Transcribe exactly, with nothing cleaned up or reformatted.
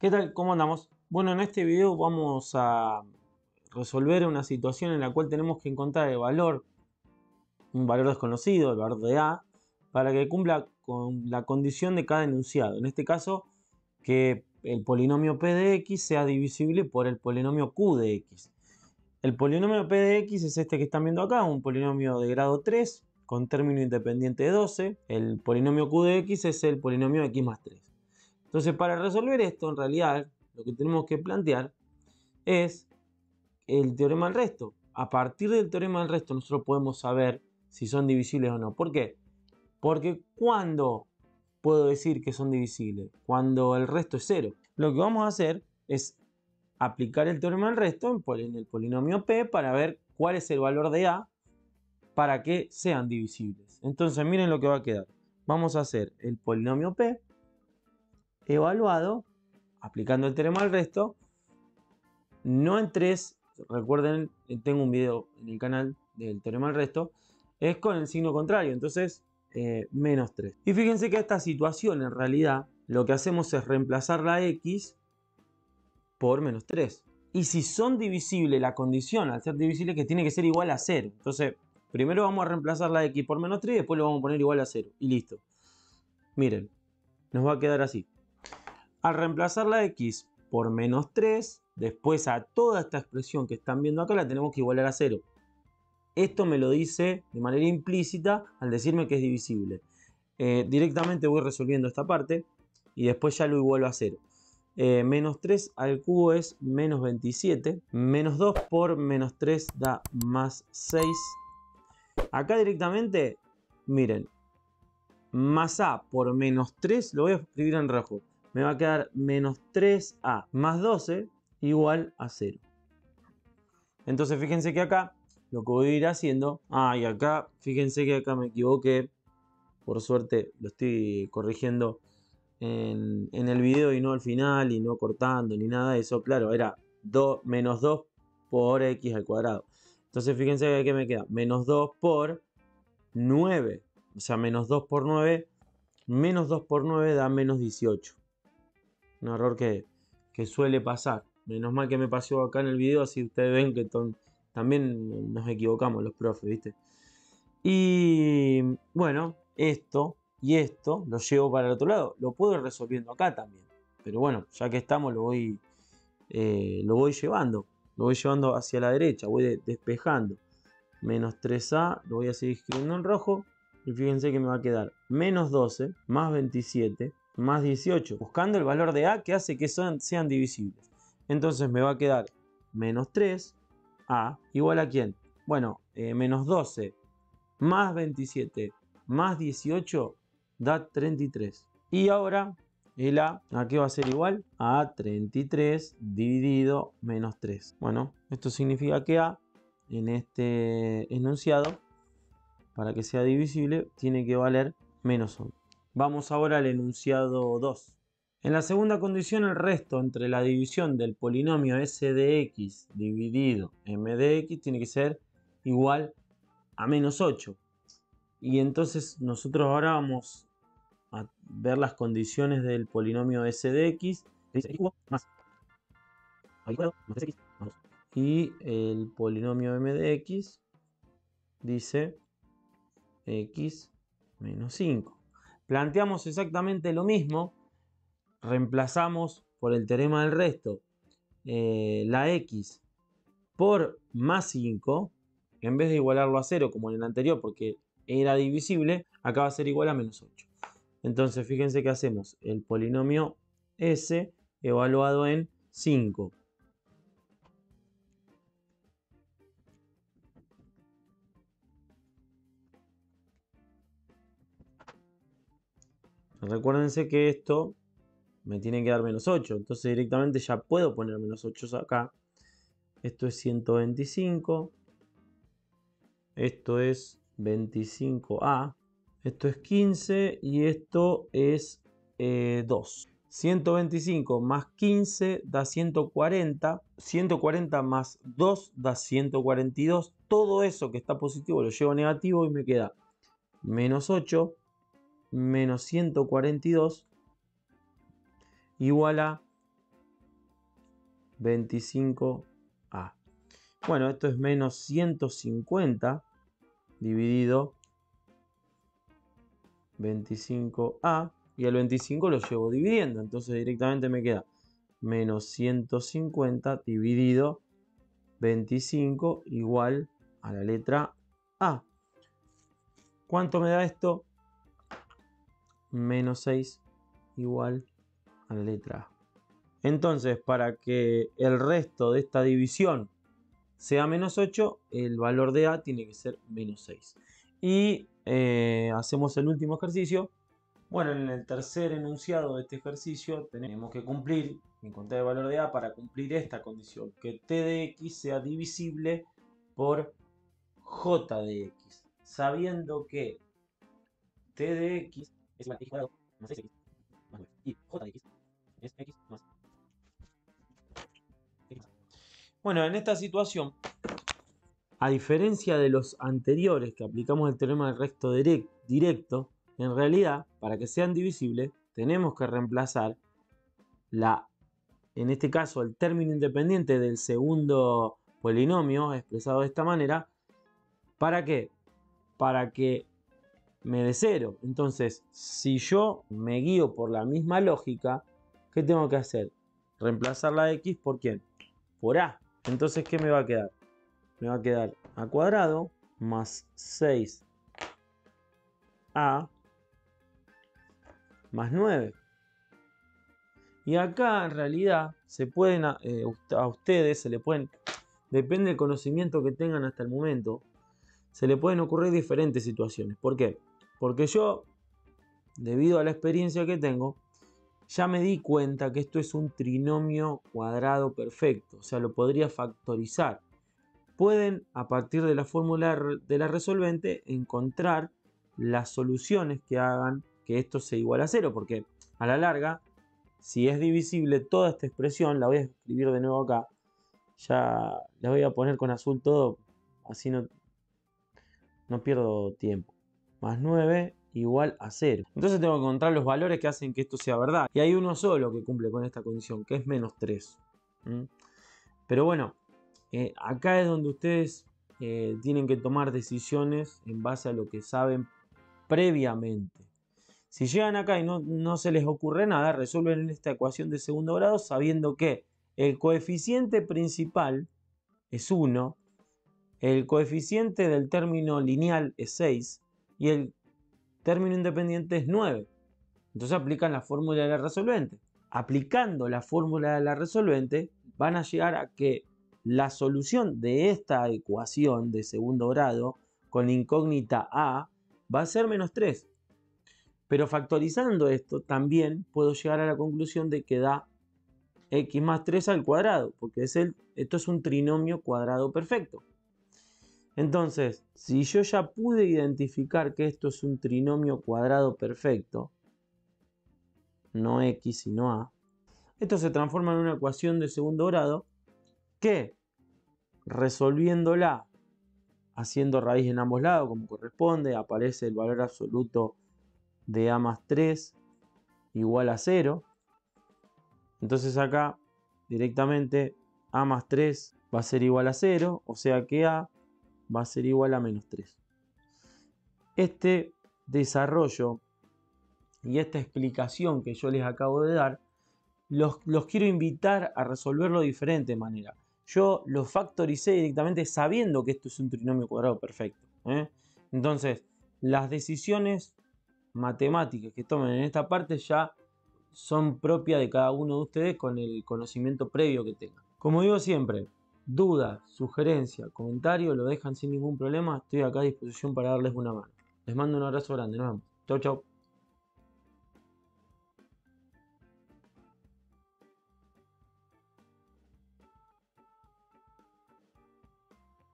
¿Qué tal? ¿Cómo andamos? Bueno, en este video vamos a resolver una situación en la cual tenemos que encontrar el valor, un valor desconocido, el valor de A, para que cumpla con la condición de cada enunciado. En este caso, que el polinomio P de X sea divisible por el polinomio Q de X. El polinomio P de X es este que están viendo acá, un polinomio de grado tres con término independiente de doce. El polinomio Q de X es el polinomio X más tres. Entonces, para resolver esto, en realidad, lo que tenemos que plantear es el teorema del resto. A partir del teorema del resto, nosotros podemos saber si son divisibles o no. ¿Por qué? Porque ¿cuándo puedo decir que son divisibles? Cuando el resto es cero. Lo que vamos a hacer es aplicar el teorema del resto en el polinomio P para ver cuál es el valor de A para que sean divisibles. Entonces, miren lo que va a quedar. Vamos a hacer el polinomio P evaluado, aplicando el teorema al resto, no en tres, recuerden, tengo un video en el canal del teorema al resto, es con el signo contrario, entonces eh, menos tres. Y fíjense que esta situación en realidad lo que hacemos es reemplazar la X por menos tres. Y si son divisibles, la condición al ser divisible es que tiene que ser igual a cero. Entonces primero vamos a reemplazar la X por menos tres y después lo vamos a poner igual a cero. Y listo. Miren, nos va a quedar así. Al reemplazar la X por menos tres, después a toda esta expresión que están viendo acá la tenemos que igualar a cero. Esto me lo dice de manera implícita al decirme que es divisible. Eh, directamente voy resolviendo esta parte y después ya lo igualo a cero. Eh, menos tres al cubo es menos veintisiete. Menos dos por menos tres da más seis. Acá directamente, miren, más A por menos tres lo voy a escribir en rojo. Me va a quedar menos tres A más doce igual a cero. Entonces fíjense que acá lo que voy a ir haciendo... Ah, y acá, fíjense que acá me equivoqué. Por suerte lo estoy corrigiendo en, en el video y no al final y no cortando ni nada de eso. Claro, era dos, menos dos por X al cuadrado. Entonces fíjense que aquí me queda menos dos por nueve. O sea, menos dos por nueve. Menos dos por nueve da menos dieciocho. Un error que, que suele pasar. Menos mal que me pasó acá en el video, así ustedes ven que ton, también nos equivocamos los profes, ¿viste? Y bueno, esto y esto lo llevo para el otro lado. Lo puedo ir resolviendo acá también. Pero bueno, ya que estamos lo voy, eh, lo voy llevando. Lo voy llevando hacia la derecha, voy de, despejando. Menos tres A, lo voy a seguir escribiendo en rojo. Y fíjense que me va a quedar menos doce más veintisiete. Más dieciocho, buscando el valor de A que hace que son, sean divisibles. Entonces me va a quedar menos tres A igual a ¿quién? Bueno, eh, menos doce más veintisiete más dieciocho da treinta y tres. Y ahora el A, ¿a qué va a ser igual? A treinta y tres dividido menos tres. Bueno, esto significa que A en este enunciado, para que sea divisible, tiene que valer menos uno. Vamos ahora al enunciado dos. En la segunda condición, el resto entre la división del polinomio S de X dividido M de X tiene que ser igual a menos ocho. Y entonces nosotros ahora vamos a ver las condiciones del polinomio S de X. Y el polinomio M de X dice X menos cinco. Planteamos exactamente lo mismo, reemplazamos por el teorema del resto eh, la X por más cinco, en vez de igualarlo a cero como en el anterior porque era divisible, acá va a ser igual a menos ocho. Entonces fíjense que hacemos el polinomio S evaluado en cinco. Recuérdense que esto me tiene que dar menos ocho. Entonces directamente ya puedo poner menos ocho acá. Esto es ciento veinticinco. Esto es veinticinco A. Esto es quince. Y esto es eh, dos. ciento veinticinco más quince da ciento cuarenta. ciento cuarenta más dos da ciento cuarenta y dos. Todo eso que está positivo lo llevo a negativo y me queda menos ocho. Menos ciento cuarenta y dos igual a veinticinco A. Bueno, esto es menos ciento cincuenta dividido veinticinco A. Y al veinticinco lo llevo dividiendo. Entonces directamente me queda menos ciento cincuenta dividido veinticinco igual a la letra A. ¿Cuánto me da esto? Menos seis igual a la letra A. Entonces, para que el resto de esta división sea menos ocho, el valor de A tiene que ser menos seis. Y eh, hacemos el último ejercicio. Bueno, en el tercer enunciado de este ejercicio tenemos que cumplir, encontrar el valor de A para cumplir esta condición, que T de X sea divisible por J de X, sabiendo que T de X es igual a X cuadrado más seis X más nueve y J de X es X más X. Bueno, en esta situación, a diferencia de los anteriores que aplicamos el teorema del resto directo, en realidad, para que sean divisibles, tenemos que reemplazar la, en este caso, el término independiente del segundo polinomio, expresado de esta manera. ¿Para qué? Para que me dé cero. Entonces, si yo me guío por la misma lógica, ¿qué tengo que hacer? Reemplazar la X por ¿quién? Por A. Entonces, ¿qué me va a quedar? Me va a quedar A cuadrado más seis A más nueve. Y acá en realidad se pueden, eh, a ustedes se le pueden, depende del conocimiento que tengan hasta el momento, se le pueden ocurrir diferentes situaciones. ¿Por qué? Porque yo, debido a la experiencia que tengo, ya me di cuenta que esto es un trinomio cuadrado perfecto, o sea, lo podría factorizar. Pueden, a partir de la fórmula de la resolvente, encontrar las soluciones que hagan que esto se iguale a cero, porque a la larga, si es divisible toda esta expresión, la voy a escribir de nuevo acá, ya la voy a poner con azul todo, así no, no pierdo tiempo, más nueve igual a cero. Entonces tengo que encontrar los valores que hacen que esto sea verdad, y hay uno solo que cumple con esta condición, que es menos tres. ¿Mm? Pero bueno, eh, acá es donde ustedes eh, tienen que tomar decisiones en base a lo que saben previamente. Si llegan acá y no, no se les ocurre nada, resuelven esta ecuación de segundo grado sabiendo que el coeficiente principal es uno, el coeficiente del término lineal es seis y el término independiente es nueve. Entonces aplican la fórmula de la resolvente. Aplicando la fórmula de la resolvente van a llegar a que la solución de esta ecuación de segundo grado con incógnita A va a ser menos tres. Pero factorizando esto también puedo llegar a la conclusión de que da x más tres al cuadrado, porque es el, esto es un trinomio cuadrado perfecto. Entonces, si yo ya pude identificar que esto es un trinomio cuadrado perfecto, no x sino A, esto se transforma en una ecuación de segundo grado que, resolviéndola, haciendo raíz en ambos lados como corresponde, aparece el valor absoluto de A más tres igual a cero. Entonces acá directamente A más tres va a ser igual a cero, o sea que A va a ser igual a menos tres. Este desarrollo y esta explicación que yo les acabo de dar, los, los quiero invitar a resolverlo de diferente manera. Yo lo factoricé directamente sabiendo que esto es un trinomio cuadrado perfecto, ¿eh? Entonces, las decisiones matemáticas que tomen en esta parte ya son propias de cada uno de ustedes con el conocimiento previo que tengan. Como digo siempre, duda, sugerencia, comentario, lo dejan sin ningún problema. Estoy acá a disposición para darles una mano. Les mando un abrazo grande. Nos vemos. Chau, chau.